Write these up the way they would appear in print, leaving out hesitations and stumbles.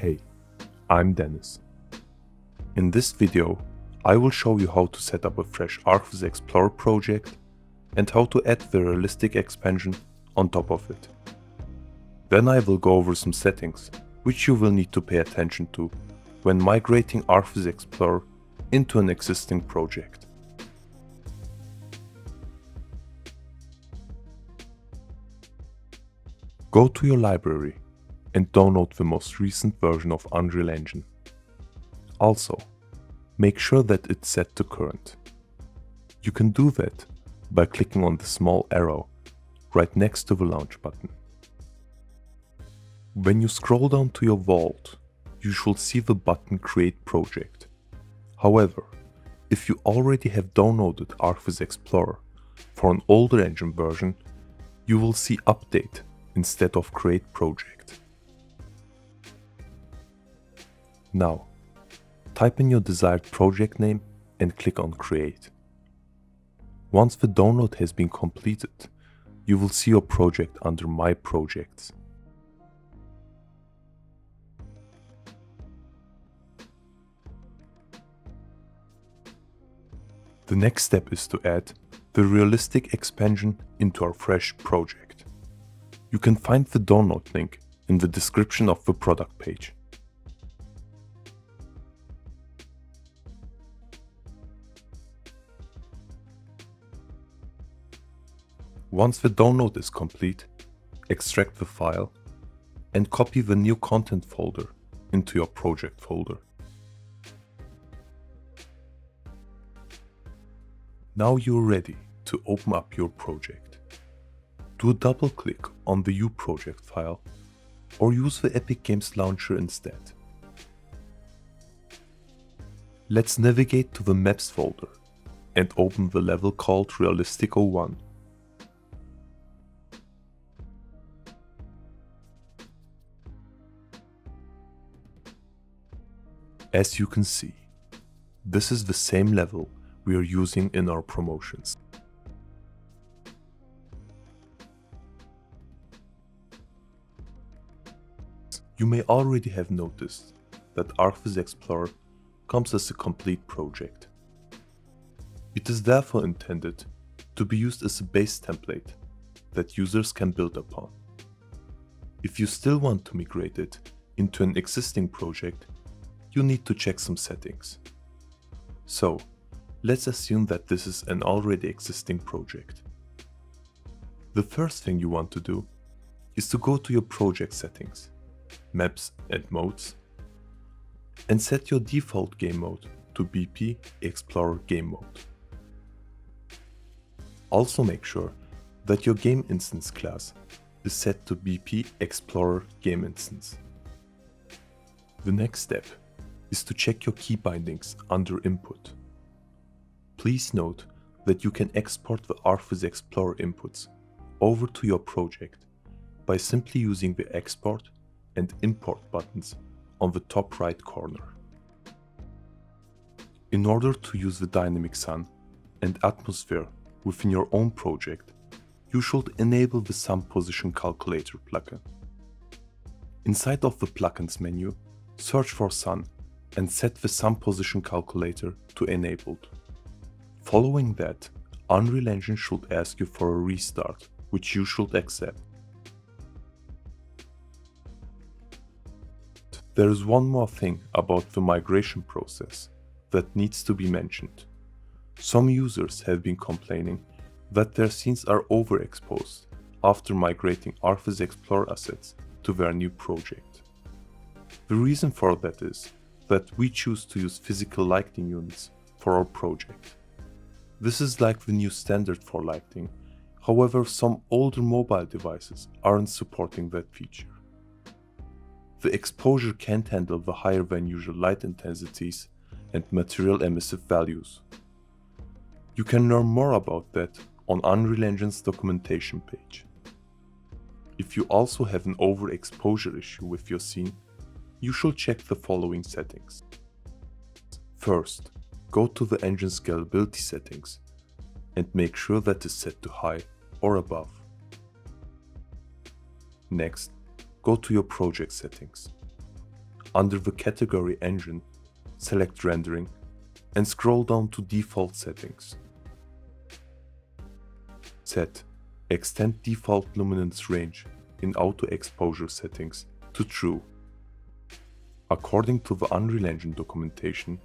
Hey, I'm Dennis. In this video, I will show you how to set up a fresh ArchViz Explorer project and how to add the realistic expansion on top of it. Then I will go over some settings which you will need to pay attention to when migrating ArchViz Explorer into an existing project. Go to your library and download the most recent version of Unreal Engine. Also, make sure that it's set to current. You can do that by clicking on the small arrow right next to the launch button. When you scroll down to your vault, you should see the button Create Project. However, if you already have downloaded ArchViz Explorer for an older engine version, you will see Update instead of Create Project. Now, type in your desired project name and click on Create. Once the download has been completed, you will see your project under My Projects. The next step is to add the realistic expansion into our fresh project. You can find the download link in the description of the product page. Once the download is complete, extract the file and copy the new content folder into your project folder. Now you're ready to open up your project. Do a double click on the UProject file or use the Epic Games launcher instead. Let's navigate to the Maps folder and open the level called Realistic 01. As you can see, this is the same level we are using in our promotions. You may already have noticed that ArchViz Explorer comes as a complete project. It is therefore intended to be used as a base template that users can build upon. If you still want to migrate it into an existing project, you need to check some settings. So, let's assume that this is an already existing project. The first thing you want to do is to go to your project settings, Maps and Modes, and set your default game mode to BP Explorer game mode. Also make sure that your game instance class is set to BP Explorer game instance. The next step is to check your key bindings under Input. Please note that you can export the ArchViz Explorer inputs over to your project by simply using the Export and Import buttons on the top right corner. In order to use the dynamic sun and atmosphere within your own project, you should enable the Sun Position Calculator plugin. Inside of the plugins menu, search for Sun and set the Sun Position Calculator to Enabled. Following that, Unreal Engine should ask you for a restart, which you should accept. There is one more thing about the migration process that needs to be mentioned. Some users have been complaining that their scenes are overexposed after migrating ArchViz Explorer assets to their new project. The reason for that is that we choose to use physical lighting units for our project. This is like the new standard for lighting, however some older mobile devices aren't supporting that feature. The exposure can't handle the higher than usual light intensities and material emissive values. You can learn more about that on Unreal Engine's documentation page. If you also have an overexposure issue with your scene, you should check the following settings. First, go to the engine scalability settings and make sure that is set to high or above. Next, go to your project settings. under the category engine, select rendering, and scroll down to default settings. Set extend default luminance range in auto exposure settings to true. According to the Unreal Engine documentation,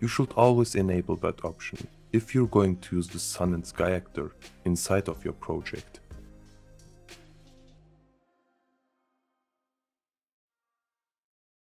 you should always enable that option if you're going to use the sun and sky actor inside of your project.